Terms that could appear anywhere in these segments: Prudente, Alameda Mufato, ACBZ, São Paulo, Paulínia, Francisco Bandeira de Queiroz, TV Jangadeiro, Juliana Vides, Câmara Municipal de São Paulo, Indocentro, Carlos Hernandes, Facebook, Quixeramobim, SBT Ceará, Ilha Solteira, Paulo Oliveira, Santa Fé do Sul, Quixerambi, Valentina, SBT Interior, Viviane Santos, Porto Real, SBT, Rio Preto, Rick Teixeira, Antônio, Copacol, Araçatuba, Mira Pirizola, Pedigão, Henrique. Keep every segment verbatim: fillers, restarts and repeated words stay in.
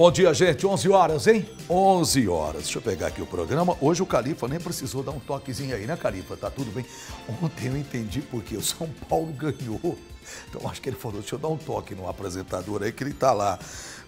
Bom dia, gente. onze horas, hein? onze horas. Deixa eu pegar aqui o programa. Hoje o Califa nem precisou dar um toquezinho aí, né, Califa? Tá tudo bem? Ontem eu entendi porque o São Paulo ganhou. Então acho que ele falou, deixa eu dar um toque no apresentador aí, que ele tá lá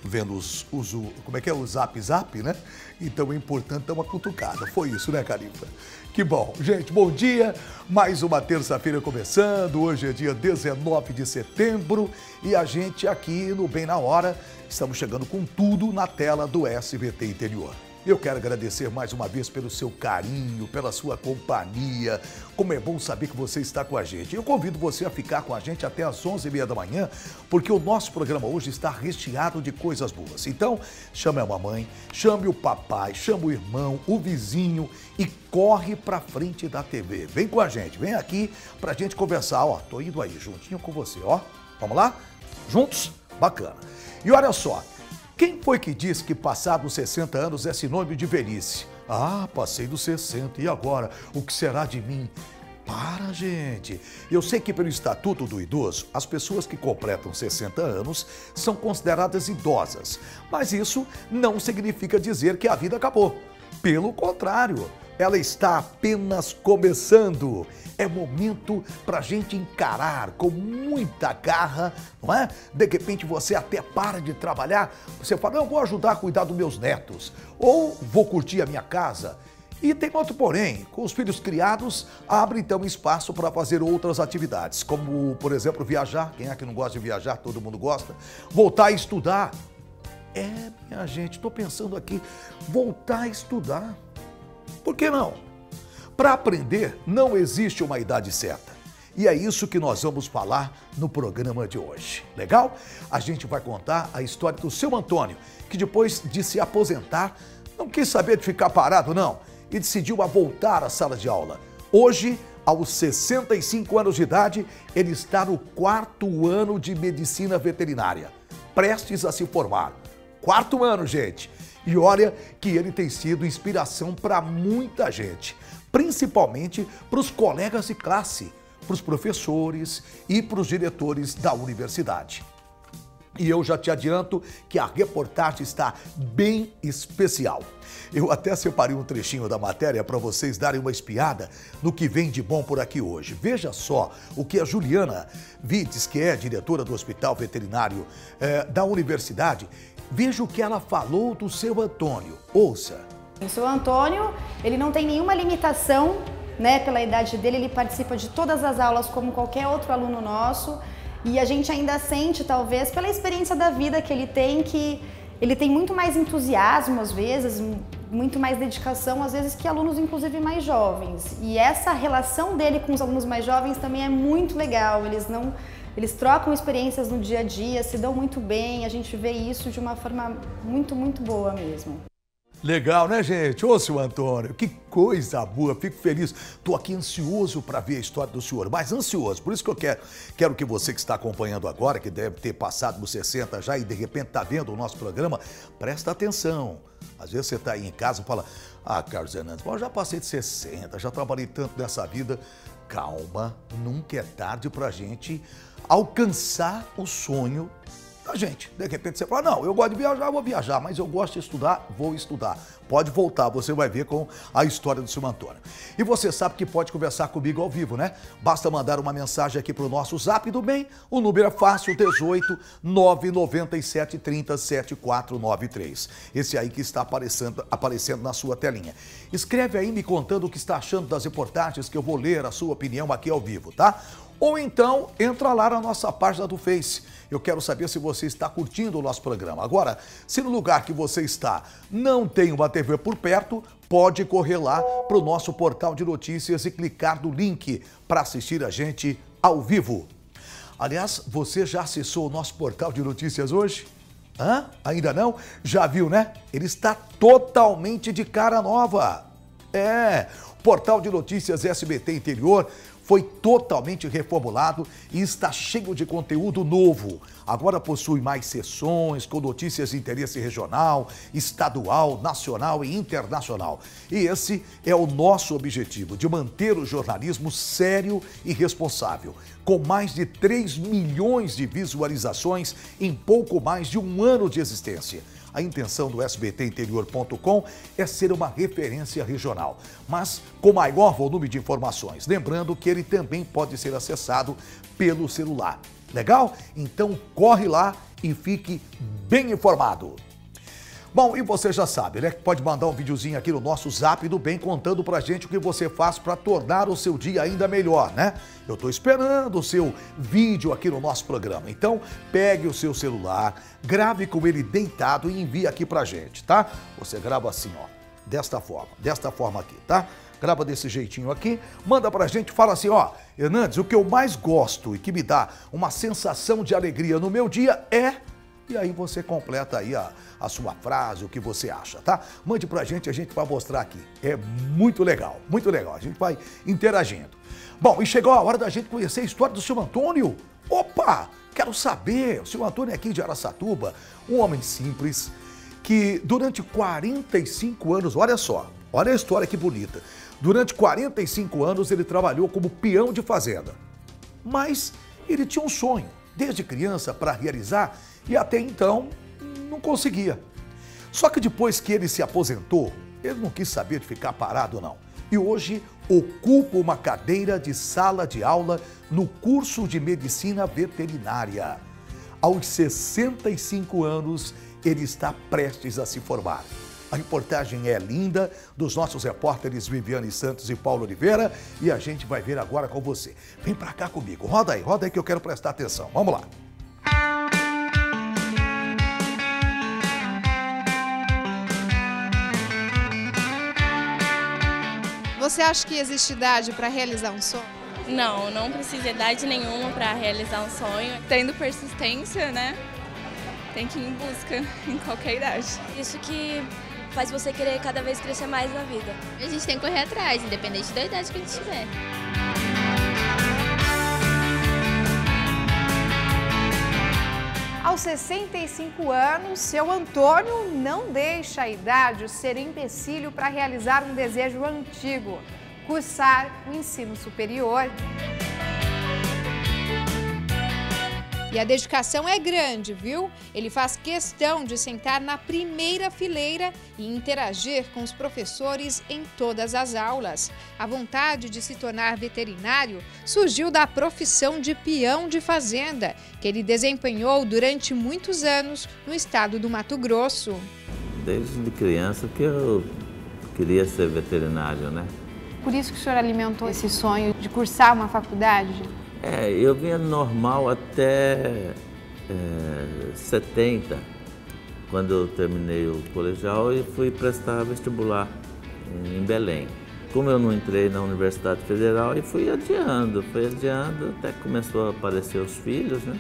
vendo os, os, como é que é, o zap zap, né? Então é importante dar uma cutucada. Foi isso, né, Califa? Que bom. Gente, bom dia. Mais uma terça-feira começando. Hoje é dia dezenove de setembro e a gente aqui no Bem na Hora estamos chegando com tudo na tela do S B T Interior. Eu quero agradecer mais uma vez pelo seu carinho, pela sua companhia. Como é bom saber que você está com a gente. Eu convido você a ficar com a gente até às onze e meia da manhã, porque o nosso programa hoje está recheado de coisas boas. Então, chame a mamãe, chame o papai, chame o irmão, o vizinho e corre pra frente da T V. Vem com a gente, vem aqui pra gente conversar. Ó, tô indo aí juntinho com você, ó. Vamos lá? Juntos? Bacana. E olha só. Quem foi que disse que passados sessenta anos é sinônimo de velhice? Ah, passei dos sessenta, e agora? O que será de mim? Para, gente! Eu sei que pelo Estatuto do Idoso, as pessoas que completam sessenta anos são consideradas idosas. Mas isso não significa dizer que a vida acabou. Pelo contrário, ela está apenas começando. É momento para a gente encarar com muita garra, não é? De repente você até para de trabalhar, você fala, não, vou ajudar a cuidar dos meus netos, ou vou curtir a minha casa. E tem outro porém, com os filhos criados, abre então espaço para fazer outras atividades, como, por exemplo, viajar. Quem é que não gosta de viajar? Todo mundo gosta. Voltar a estudar. É, minha gente, estou pensando aqui, voltar a estudar. Por que não? Para aprender, não existe uma idade certa. E é isso que nós vamos falar no programa de hoje. Legal? A gente vai contar a história do seu Antônio, que depois de se aposentar, não quis saber de ficar parado, não, e decidiu a voltar à sala de aula. Hoje, aos sessenta e cinco anos de idade, ele está no quarto ano de medicina veterinária, prestes a se formar. Quarto ano, gente! E olha que ele tem sido inspiração para muita gente, principalmente para os colegas de classe, para os professores e para os diretores da universidade. E eu já te adianto que a reportagem está bem especial. Eu até separei um trechinho da matéria para vocês darem uma espiada no que vem de bom por aqui hoje. Veja só o que a Juliana Vides, que é diretora do Hospital Veterinário eh, da Universidade, veja o que ela falou do seu Antônio. Ouça. O seu Antônio, ele não tem nenhuma limitação, né, pela idade dele, ele participa de todas as aulas como qualquer outro aluno nosso. E a gente ainda sente, talvez, pela experiência da vida que ele tem, que ele tem muito mais entusiasmo, às vezes, muito mais dedicação, às vezes, que alunos, inclusive, mais jovens. E essa relação dele com os alunos mais jovens também é muito legal. Eles não... Eles trocam experiências no dia a dia, se dão muito bem, a gente vê isso de uma forma muito, muito boa mesmo. Legal, né, gente? Ô, seu Antônio, que coisa boa, fico feliz. Estou aqui ansioso para ver a história do senhor, mas ansioso. Por isso que eu quero, quero que você que está acompanhando agora, que deve ter passado dos sessenta já e de repente está vendo o nosso programa, presta atenção. Às vezes você está aí em casa e fala, ah, Carlos Hernandes, bom, já passei de sessenta, já trabalhei tanto nessa vida. Calma, nunca é tarde para a gente alcançar o sonho da gente. De repente você fala, não, eu gosto de viajar, vou viajar, mas eu gosto de estudar, vou estudar. Pode voltar, você vai ver com a história do seu Antônio. E você sabe que pode conversar comigo ao vivo, né? Basta mandar uma mensagem aqui para o nosso zap do bem, o número é fácil, dezoito, nove nove sete, trinta, setenta e quatro noventa e três. Esse aí que está aparecendo, aparecendo na sua telinha. Escreve aí me contando o que está achando das reportagens, que eu vou ler a sua opinião aqui ao vivo, tá? Ou então, entra lá na nossa página do Face. Eu quero saber se você está curtindo o nosso programa. Agora, se no lugar que você está não tem uma T V por perto, pode correr lá para o nosso portal de notícias e clicar no link para assistir a gente ao vivo. Aliás, você já acessou o nosso portal de notícias hoje? Hã? Ainda não? Já viu, né? Ele está totalmente de cara nova. É, portal de notícias S B T Interior foi totalmente reformulado e está cheio de conteúdo novo. Agora possui mais sessões com notícias de interesse regional, estadual, nacional e internacional. E esse é o nosso objetivo, de manter o jornalismo sério e responsável. Com mais de três milhões de visualizações em pouco mais de um ano de existência. A intenção do S B T interior ponto com é ser uma referência regional, mas com maior volume de informações. Lembrando que ele também pode ser acessado pelo celular. Legal? Então corre lá e fique bem informado. Bom, e você já sabe, né? Pode mandar um videozinho aqui no nosso Zap do Bem contando pra gente o que você faz para tornar o seu dia ainda melhor, né? Eu tô esperando o seu vídeo aqui no nosso programa. Então, pegue o seu celular, grave com ele deitado e envie aqui pra gente, tá? Você grava assim, ó, desta forma, desta forma aqui, tá? Grava desse jeitinho aqui, manda pra gente, fala assim, ó, Hernandes, o que eu mais gosto e que me dá uma sensação de alegria no meu dia é... E aí você completa aí a, a sua frase, o que você acha, tá? Mande pra gente, a gente vai mostrar aqui. É muito legal, muito legal. A gente vai interagindo. Bom, e chegou a hora da gente conhecer a história do seu Antônio. Opa, quero saber. O seu Antônio é aqui de Araçatuba, um homem simples, que durante quarenta e cinco anos, olha só, olha a história que bonita. Durante quarenta e cinco anos ele trabalhou como peão de fazenda. Mas ele tinha um sonho, desde criança, para realizar... E até então, não conseguia. Só que depois que ele se aposentou, ele não quis saber de ficar parado, não. E hoje, ocupa uma cadeira de sala de aula no curso de Medicina Veterinária. Aos sessenta e cinco anos, ele está prestes a se formar. A reportagem é linda, dos nossos repórteres Viviane Santos e Paulo Oliveira. E a gente vai ver agora com você. Vem pra cá comigo. Roda aí, roda aí que eu quero prestar atenção. Vamos lá. Você acha que existe idade para realizar um sonho? Não, não precisa de idade nenhuma para realizar um sonho. Tendo persistência, né? Tem que ir em busca, em qualquer idade. Isso que faz você querer cada vez crescer mais na vida. A gente tem que correr atrás, independente da idade que a gente tiver. Aos sessenta e cinco anos, seu Antônio não deixa a idade ser empecilho para realizar um desejo antigo, cursar o ensino superior. E a dedicação é grande, viu? Ele faz questão de sentar na primeira fileira e interagir com os professores em todas as aulas. A vontade de se tornar veterinário surgiu da profissão de peão de fazenda, que ele desempenhou durante muitos anos no estado do Mato Grosso. Desde criança que eu queria ser veterinário, né? Por isso que o senhor alimentou esse sonho de cursar uma faculdade? É, eu vinha normal até é, setenta, quando eu terminei o colegial e fui prestar vestibular em Belém. Como eu não entrei na Universidade Federal, e fui adiando, fui adiando, até que começou a aparecer os filhos, né?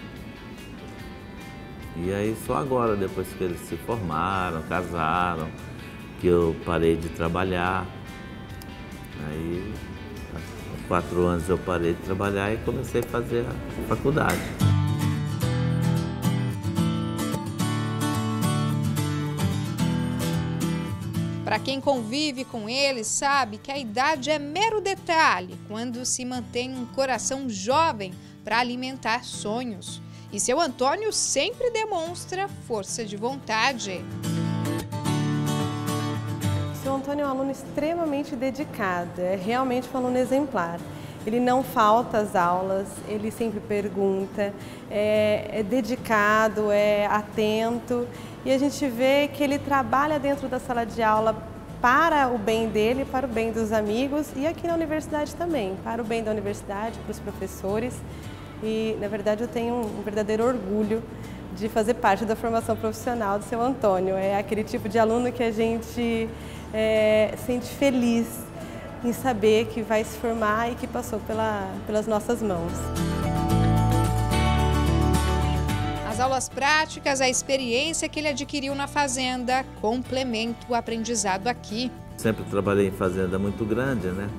E aí só agora, depois que eles se formaram, casaram, que eu parei de trabalhar, aí... Há quatro anos eu parei de trabalhar e comecei a fazer a faculdade. Para quem convive com ele, sabe que a idade é mero detalhe quando se mantém um coração jovem para alimentar sonhos. E seu Antônio sempre demonstra força de vontade. O Antônio é um aluno extremamente dedicado, é realmente um aluno exemplar. Ele não falta às aulas, ele sempre pergunta, é, é dedicado, é atento. E a gente vê que ele trabalha dentro da sala de aula para o bem dele, para o bem dos amigos e aqui na universidade também, para o bem da universidade, para os professores. E, na verdade, eu tenho um verdadeiro orgulho de fazer parte da formação profissional do seu Antônio. É aquele tipo de aluno que a gente... É, sente feliz em saber que vai se formar e que passou pela, pelas nossas mãos. As aulas práticas, a experiência que ele adquiriu na fazenda, complementa o aprendizado aqui. Sempre trabalhei em fazenda muito grande, né?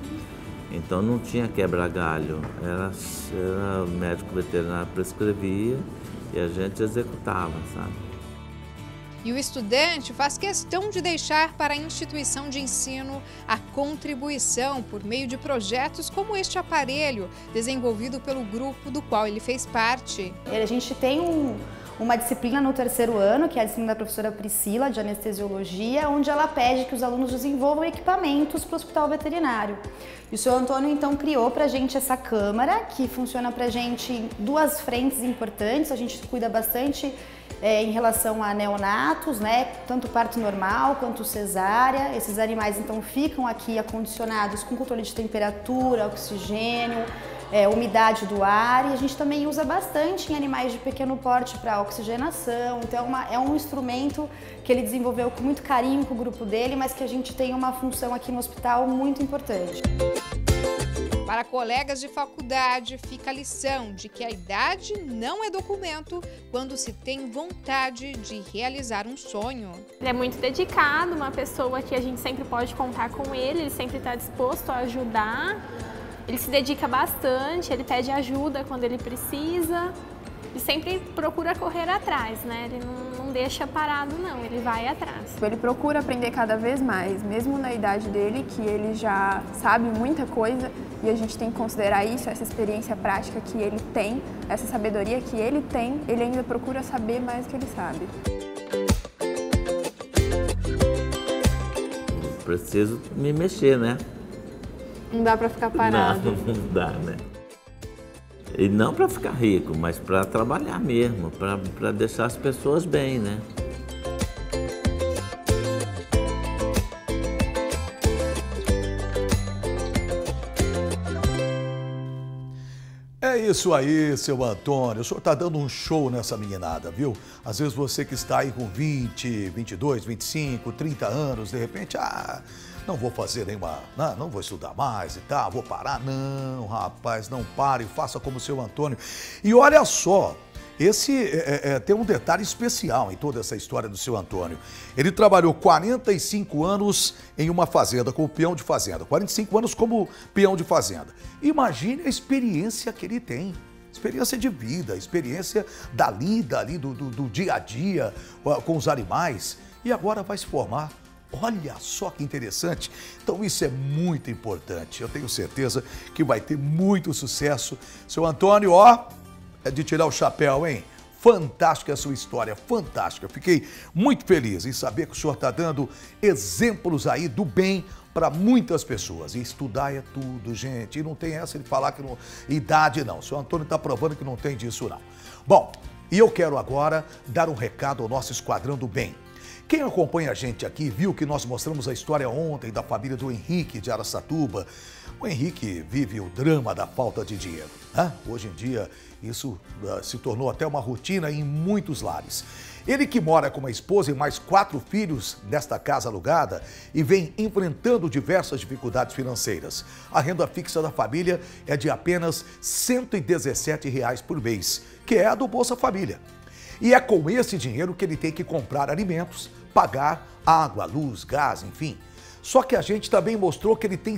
Então não tinha quebra-galho, era, era médico veterinário prescrevia e a gente executava, sabe? E o estudante faz questão de deixar para a instituição de ensino a contribuição por meio de projetos como este aparelho, desenvolvido pelo grupo do qual ele fez parte. A gente tem um, uma disciplina no terceiro ano, que é a disciplina da professora Priscila, de anestesiologia, onde ela pede que os alunos desenvolvam equipamentos para o hospital veterinário. E o senhor Antônio, então, criou para a gente essa câmara, que funciona para a gente em duas frentes importantes. A gente cuida bastante é, em relação a neonatos, né? Tanto parto normal quanto cesárea. Esses animais, então, ficam aqui acondicionados com controle de temperatura, oxigênio, É, umidade do ar, e a gente também usa bastante em animais de pequeno porte para oxigenação. Então é, uma, é um instrumento que ele desenvolveu com muito carinho com o grupo dele, mas que a gente tem uma função aqui no hospital muito importante. Para colegas de faculdade, fica a lição de que a idade não é documento quando se tem vontade de realizar um sonho. Ele é muito dedicado, uma pessoa que a gente sempre pode contar com ele, ele sempre está disposto a ajudar. Ele se dedica bastante, ele pede ajuda quando ele precisa e sempre procura correr atrás, né? Ele não, não deixa parado, não, ele vai atrás. Ele procura aprender cada vez mais, mesmo na idade dele, que ele já sabe muita coisa e a gente tem que considerar isso, essa experiência prática que ele tem, essa sabedoria que ele tem, ele ainda procura saber mais do que ele sabe. Preciso me mexer, né? Não dá para ficar parado. Não, não dá, né? E não para ficar rico, mas para trabalhar mesmo, para deixar as pessoas bem, né? É isso aí, seu Antônio. O senhor está dando um show nessa meninada, viu? Às vezes você que está aí com vinte, vinte e dois, vinte e cinco, trinta anos, de repente, ah... não vou fazer nenhuma, não, não vou estudar mais e tal, vou parar. Não, rapaz, não pare, faça como o seu Antônio. E olha só, esse é, é, tem um detalhe especial em toda essa história do seu Antônio. Ele trabalhou quarenta e cinco anos em uma fazenda, como peão de fazenda. quarenta e cinco anos como peão de fazenda. Imagine a experiência que ele tem. Experiência de vida, experiência da lida ali, do, do, do dia a dia com os animais. E agora vai se formar. Olha só que interessante. Então isso é muito importante. Eu tenho certeza que vai ter muito sucesso. Seu Antônio, ó, é de tirar o chapéu, hein? Fantástica a sua história, fantástica. Fiquei muito feliz em saber que o senhor está dando exemplos aí do bem para muitas pessoas. E estudar é tudo, gente. E não tem essa de falar que não... idade, não. O senhor Antônio está provando que não tem disso, não. Bom, e eu quero agora dar um recado ao nosso Esquadrão do Bem. Quem acompanha a gente aqui viu que nós mostramos a história ontem da família do Henrique de Araçatuba. O Henrique vive o drama da falta de dinheiro, né? Hoje em dia isso uh, se tornou até uma rotina em muitos lares. Ele que mora com uma esposa e mais quatro filhos nesta casa alugada e vem enfrentando diversas dificuldades financeiras. A renda fixa da família é de apenas cento e dezessete reais por mês, que é a do Bolsa Família. E é com esse dinheiro que ele tem que comprar alimentos, pagar água, luz, gás, enfim. Só que a gente também mostrou que ele tem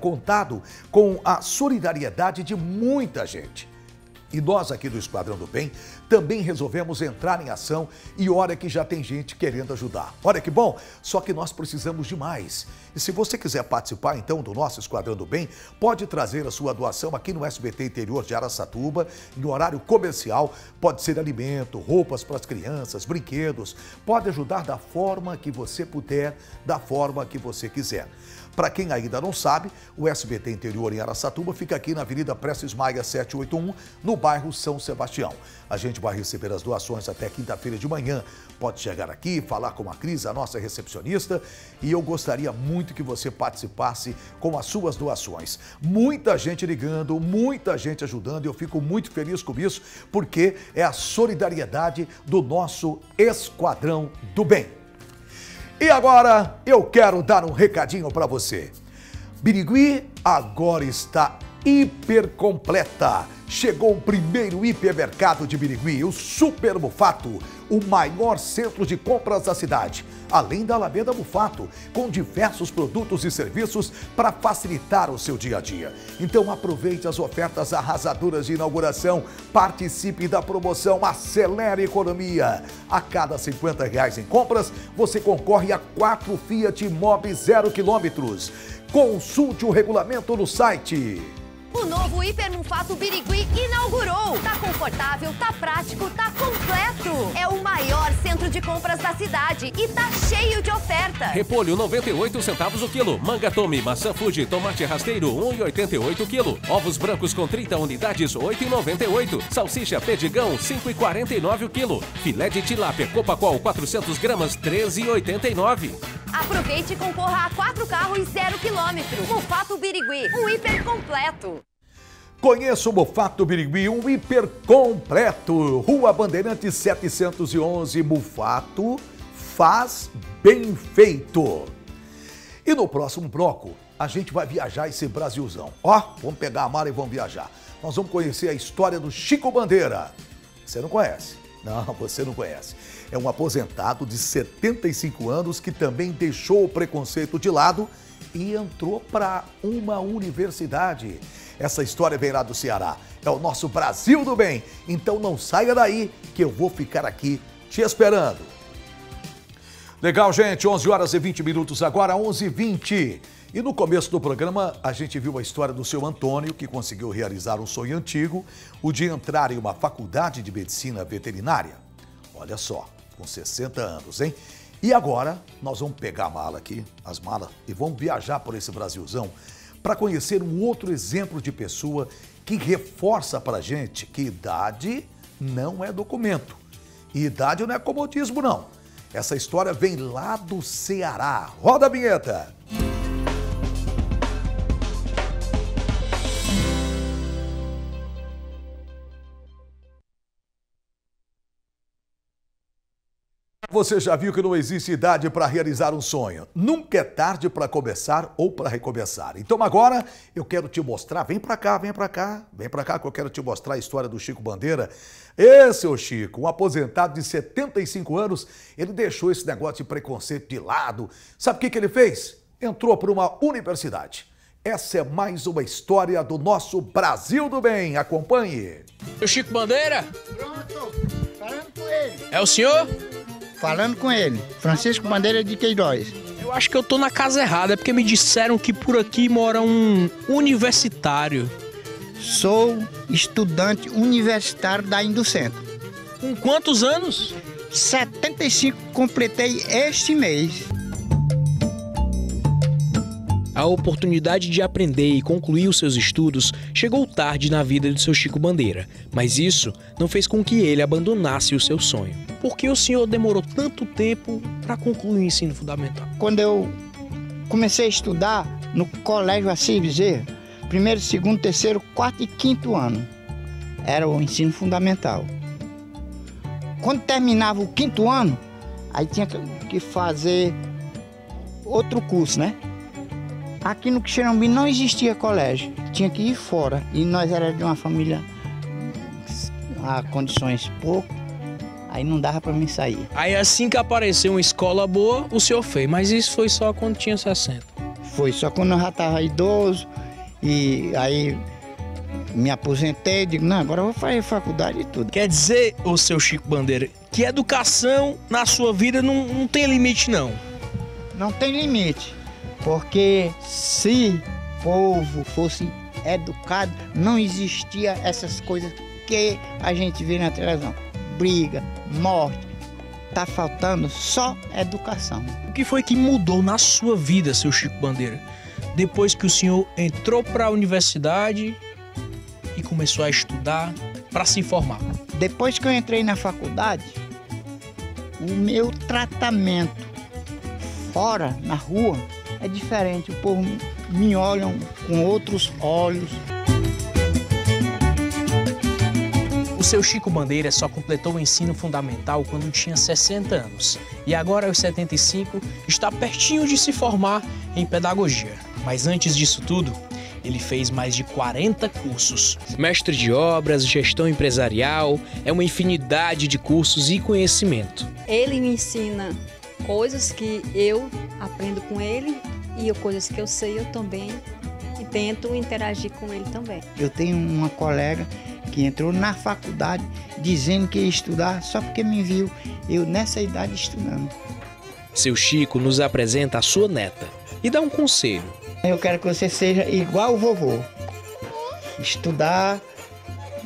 contado com a solidariedade de muita gente. E nós aqui do Esquadrão do Bem também resolvemos entrar em ação e olha que já tem gente querendo ajudar. Olha que bom, só que nós precisamos de mais. E se você quiser participar então do nosso Esquadrão do Bem, pode trazer a sua doação aqui no S B T Interior de Araçatuba, em horário comercial, pode ser alimento, roupas para as crianças, brinquedos, pode ajudar da forma que você puder, da forma que você quiser. Para quem ainda não sabe, o S B T Interior em Araçatuba fica aqui na Avenida Prestes Maia sete oito um, no bairro São Sebastião. A gente vai receber as doações até quinta-feira de manhã. Pode chegar aqui, falar com a Cris, a nossa recepcionista, e eu gostaria muito que você participasse com as suas doações. Muita gente ligando, muita gente ajudando, e eu fico muito feliz com isso, porque é a solidariedade do nosso Esquadrão do Bem. E agora eu quero dar um recadinho para você. Birigui agora está hiper completa. Chegou o primeiro hipermercado de Birigui, o Super Mufato, o maior centro de compras da cidade. Além da Alameda Mufato, com diversos produtos e serviços para facilitar o seu dia a dia. Então aproveite as ofertas arrasadoras de inauguração, participe da promoção Acelera Economia. A cada cinquenta reais em compras, você concorre a quatro Fiat Mobi zero quilômetros. Consulte o regulamento no site. O novo Hiper Mufato Birigui inaugurou. Tá confortável, tá prático, tá completo. É o maior centro de compras da cidade e tá cheio de ofertas. Repolho noventa e oito centavos o quilo. Manga Tome, maçã Fuji, tomate rasteiro um real e oitenta e oito o quilo. Ovos brancos com trinta unidades oito reais e noventa e oito. Salsicha Pedigão cinco reais e quarenta e nove o quilo. Filé de tilápia Copacol quatrocentos gramas treze reais e oitenta e nove. Aproveite e concorra a quatro carros e zero quilômetro. Mufato Birigui, um hiper completo. Conheça o Mufato Birigui, um hiper completo. Rua Bandeirantes setecentos e onze, Mufato faz bem feito. E no próximo bloco, a gente vai viajar esse Brasilzão. Ó, vamos pegar a mala e vamos viajar. Nós vamos conhecer a história do Chico Bandeira. Você não conhece? Não, você não conhece. É um aposentado de setenta e cinco anos que também deixou o preconceito de lado e entrou para uma universidade. Essa história vem lá do Ceará. É o nosso Brasil do bem. Então não saia daí que eu vou ficar aqui te esperando. Legal, gente. onze horas e vinte minutos agora, onze e vinte. E no começo do programa, a gente viu a história do seu Antônio, que conseguiu realizar um sonho antigo, o de entrar em uma faculdade de medicina veterinária. Olha só, com sessenta anos, hein? E agora, nós vamos pegar a mala aqui, as malas, e vamos viajar por esse Brasilzão para conhecer um outro exemplo de pessoa que reforça para a gente que idade não é documento. E idade não é comodismo, não. Essa história vem lá do Ceará. Roda a vinheta! Você já viu que não existe idade para realizar um sonho. Nunca é tarde para começar ou para recomeçar. Então agora eu quero te mostrar, vem para cá, vem para cá, vem para cá que eu quero te mostrar a história do Chico Bandeira. Esse é o Chico, um aposentado de setenta e cinco anos, ele deixou esse negócio de preconceito de lado. Sabe o que que ele fez? Entrou para uma universidade. Essa é mais uma história do nosso Brasil do Bem. Acompanhe. O Chico Bandeira? Pronto, falando com ele. É o senhor? Falando com ele, Francisco Bandeira de Queiroz. Eu acho que eu tô na casa errada, é porque me disseram que por aqui mora um universitário. Sou estudante universitário da Indocentro. Com quantos anos? setenta e cinco, completei este mês. A oportunidade de aprender e concluir os seus estudos chegou tarde na vida do seu Chico Bandeira, mas isso não fez com que ele abandonasse o seu sonho. Por que o senhor demorou tanto tempo para concluir o ensino fundamental? Quando eu comecei a estudar no colégio A C B Z, primeiro, segundo, terceiro, quarto e quinto ano, era o ensino fundamental. Quando terminava o quinto ano, aí tinha que fazer outro curso, né? Aqui no Quixerambi não existia colégio, tinha que ir fora. E nós éramos de uma família a condições pouco, aí não dava para mim sair. Aí assim que apareceu uma escola boa, o senhor fez, mas isso foi só quando tinha sessenta? Foi só quando eu já estava idoso, e aí me aposentei, digo, não, agora eu vou fazer faculdade e tudo. Quer dizer, ô seu Chico Bandeira, que educação na sua vida não, não tem limite, não? Não tem limite. Porque se o povo fosse educado, não existia essas coisas que a gente vê na televisão. Briga, morte, tá faltando só educação. O que foi que mudou na sua vida, seu Chico Bandeira, depois que o senhor entrou para a universidade e começou a estudar para se formar? Depois que eu entrei na faculdade, o meu tratamento fora, na rua, é diferente, o povo me olha com outros olhos. O seu Chico Bandeira só completou o ensino fundamental quando tinha sessenta anos. E agora, aos setenta e cinco, está pertinho de se formar em pedagogia. Mas antes disso tudo, ele fez mais de quarenta cursos. Mestre de obras, gestão empresarial, é uma infinidade de cursos e conhecimento. Ele me ensina coisas que eu aprendo com ele e coisas que eu sei eu também e tento interagir com ele também. Eu tenho uma colega que entrou na faculdade dizendo que ia estudar só porque me viu eu nessa idade estudando. Seu Chico nos apresenta a sua neta e dá um conselho. Eu quero que você seja igual o vovô. estudar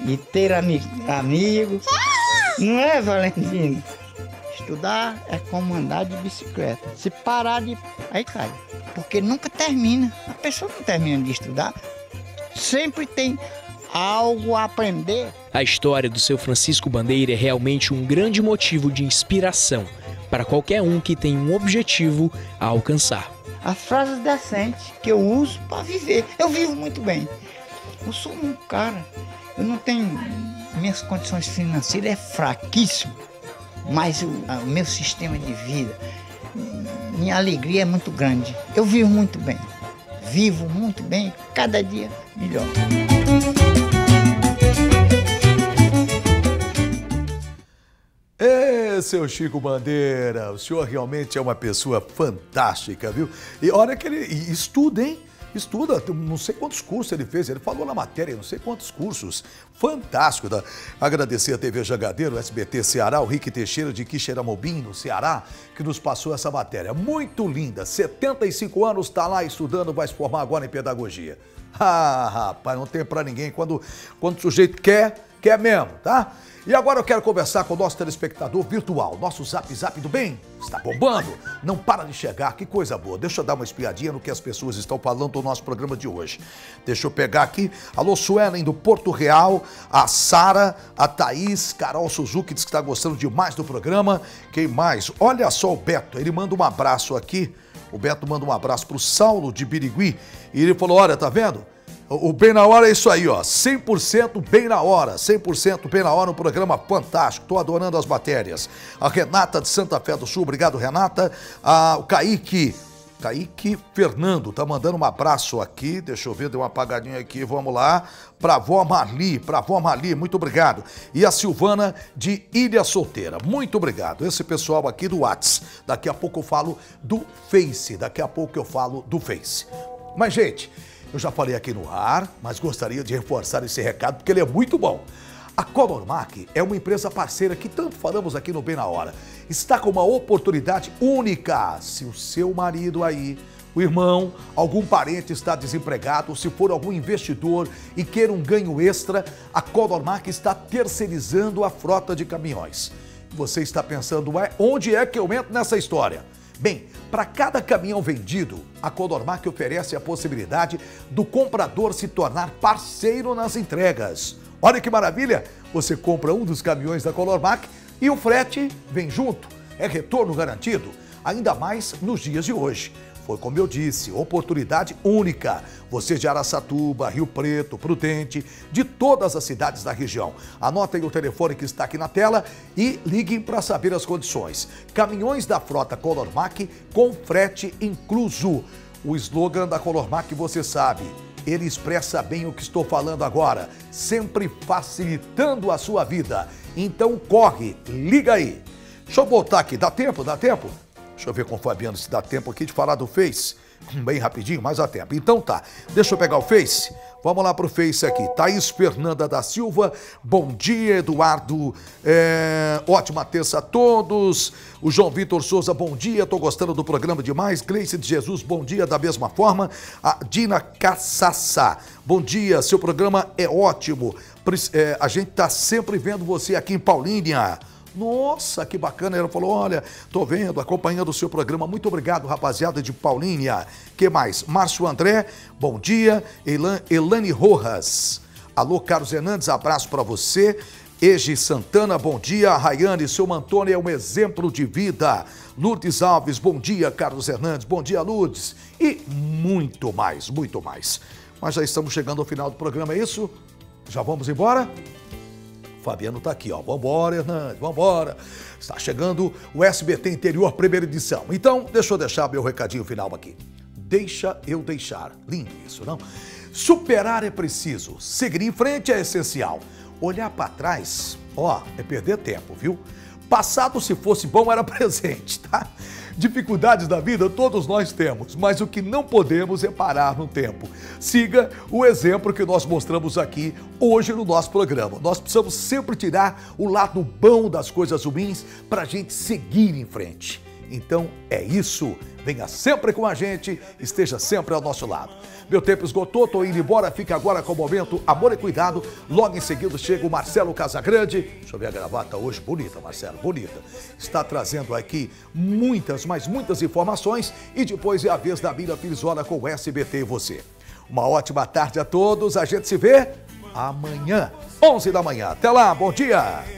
e ter ami amigos. Não é, Valentina? Estudar é como andar de bicicleta. Se parar de... aí cai. Porque nunca termina. A pessoa não termina de estudar. Sempre tem algo a aprender. A história do seu Francisco Bandeira é realmente um grande motivo de inspiração para qualquer um que tem um objetivo a alcançar. As frases decentes que eu uso para viver. Eu vivo muito bem. Eu sou um cara. Eu não tenho... minhas condições financeiras é fraquíssimo. Mas o, o meu sistema de vida, minha alegria é muito grande. Eu vivo muito bem. Vivo muito bem, cada dia melhor. Ê, seu Chico Bandeira, o senhor realmente é uma pessoa fantástica, viu? E olha que ele estuda, hein? Estuda, não sei quantos cursos ele fez, ele falou na matéria, não sei quantos cursos. Fantástico, tá? Agradecer a T V Jangadeiro, o S B T Ceará, o Rick Teixeira de Quixeramobim, no Ceará, que nos passou essa matéria. Muito linda, setenta e cinco anos, está lá estudando, vai se formar agora em pedagogia. Ah, rapaz, não tem pra ninguém quando, quando o sujeito quer, quer mesmo, tá? E agora eu quero conversar com o nosso telespectador virtual. Nosso Zap Zap do Bem está bombando. Não para de chegar, que coisa boa. Deixa eu dar uma espiadinha no que as pessoas estão falando do nosso programa de hoje. Deixa eu pegar aqui. Alô, Suelen do Porto Real, a Sara, a Thaís, Carol Suzuki, diz que está gostando demais do programa. Quem mais? Olha só o Beto, ele manda um abraço aqui. O Beto manda um abraço para o Saulo de Birigui. E ele falou, olha, tá vendo? O Bem na Hora é isso aí, ó, cem por cento Bem na Hora, cem por cento Bem na Hora, um programa fantástico, tô adorando as matérias. A Renata de Santa Fé do Sul, obrigado, Renata. Ah, o Kaique, Kaique Fernando, tá mandando um abraço aqui, deixa eu ver, deu uma apagadinha aqui, vamos lá. Pra vó Marli, pra vó Marli, muito obrigado. E a Silvana de Ilha Solteira, muito obrigado. Esse pessoal aqui do Whats, daqui a pouco eu falo do Face, daqui a pouco eu falo do Face. Mas, gente... eu já falei aqui no ar, mas gostaria de reforçar esse recado porque ele é muito bom. A Colormac é uma empresa parceira que tanto falamos aqui no Bem na Hora. Está com uma oportunidade única. Se o seu marido aí, o irmão, algum parente está desempregado, se for algum investidor e queira um ganho extra, a Colormac está terceirizando a frota de caminhões. Você está pensando, onde é que eu entro nessa história? Bem, para cada caminhão vendido, a Colormac oferece a possibilidade do comprador se tornar parceiro nas entregas. Olha que maravilha! Você compra um dos caminhões da Colormac e o frete vem junto. É retorno garantido, ainda mais nos dias de hoje. Foi como eu disse, oportunidade única. Você de Araçatuba, Rio Preto, Prudente, de todas as cidades da região. Anotem o telefone que está aqui na tela e liguem para saber as condições. Caminhões da frota Colormac com frete incluso. O slogan da Colormac, você sabe, ele expressa bem o que estou falando agora, sempre facilitando a sua vida. Então corre, liga aí. Deixa eu voltar aqui, dá tempo, dá tempo? Deixa eu ver com o Fabiano se dá tempo aqui de falar do Face. Bem rapidinho, mas dá tempo. Então tá, deixa eu pegar o Face. Vamos lá pro Face aqui. Thaís Fernanda da Silva. Bom dia, Eduardo. É... Ótima terça a todos. O João Vitor Souza, bom dia. Tô gostando do programa demais. Gleice de Jesus, bom dia. Da mesma forma, a Dina Cassassá. Bom dia, seu programa é ótimo. É, a gente tá sempre vendo você aqui em Paulínia. Nossa, que bacana. Ela falou, olha, tô vendo, acompanhando o seu programa. Muito obrigado, rapaziada de Paulínia. Que mais? Márcio André, bom dia. Elan, Elane Rojas. Alô, Carlos Hernandes, abraço para você. Ege Santana, bom dia. Rayane, seu Antônio é um exemplo de vida. Lourdes Alves, bom dia. Carlos Hernandes, bom dia, Lourdes. E muito mais, muito mais. Mas já estamos chegando ao final do programa, é isso? Já vamos embora? Fabiano tá aqui, ó. Vambora, Hernandes, vambora. Está chegando o S B T Interior, primeira edição. Então, deixa eu deixar meu recadinho final aqui. Deixa eu deixar. Lindo isso, não? Superar é preciso. Seguir em frente é essencial. Olhar para trás, ó, é perder tempo, viu? Passado, se fosse bom, era presente, tá? Dificuldades da vida todos nós temos, mas o que não podemos é parar no tempo. Siga o exemplo que nós mostramos aqui hoje no nosso programa. Nós precisamos sempre tirar o lado bom das coisas ruins para a gente seguir em frente. Então é isso, venha sempre com a gente, esteja sempre ao nosso lado. Meu tempo esgotou, estou indo embora, fica agora com o momento Amor e Cuidado. Logo em seguida chega o Marcelo Casagrande. Deixa eu ver a gravata hoje, bonita, Marcelo, bonita. Está trazendo aqui muitas, mas muitas informações e depois é a vez da Mira Pirizola com o S B T e você. Uma ótima tarde a todos, a gente se vê amanhã, onze da manhã. Até lá, bom dia!